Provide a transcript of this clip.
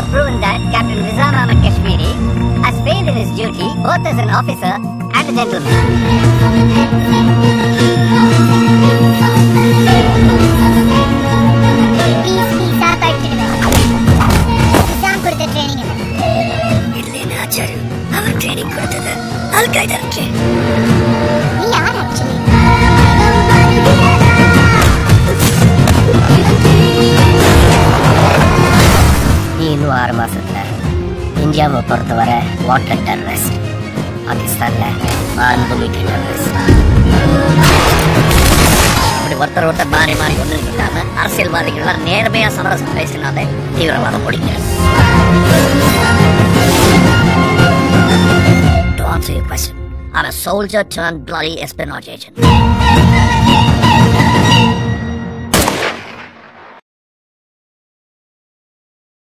have proven that Captain Vizam Ahmed Kashmiri has failed in his duty both as an officer and a gentleman. India will put the water terrorist. Pakistan will be terrorist. The water will be terrorist. To answer your question, I'm a soldier turned bloody espionage agent.